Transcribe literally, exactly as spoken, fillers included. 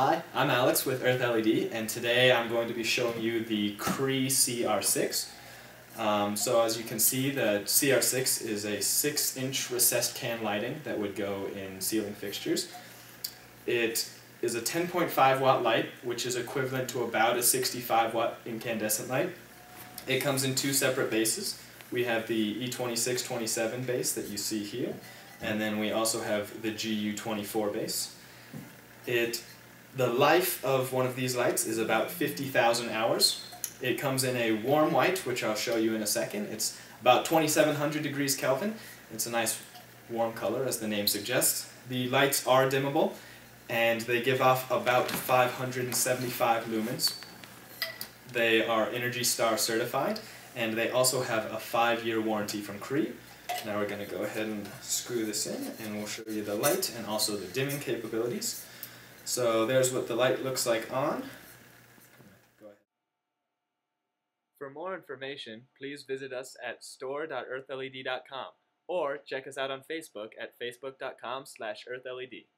Hi, I'm Alex with EarthLED, and today I'm going to be showing you the Cree C R six. Um, so as you can see, the C R six is a six inch recessed can lighting that would go in ceiling fixtures. It is a ten point five watt light, which is equivalent to about a sixty-five watt incandescent light. It comes in two separate bases. We have the E twenty-six twenty-seven base that you see here, and then we also have the G U twenty-four base. It The life of one of these lights is about fifty thousand hours. It comes in a warm white, which I'll show you in a second. It's about twenty-seven hundred degrees Kelvin. It's a nice warm color, as the name suggests. The lights are dimmable, and they give off about five hundred seventy-five lumens. They are ENERGY STAR certified, and they also have a five year warranty from Cree. Now we're going to go ahead and screw this in, and we'll show you the light and also the dimming capabilities. So there's what the light looks like on. Go ahead. For more information, please visit us at store dot earth led dot com or check us out on Facebook at facebook dot com slash earth led.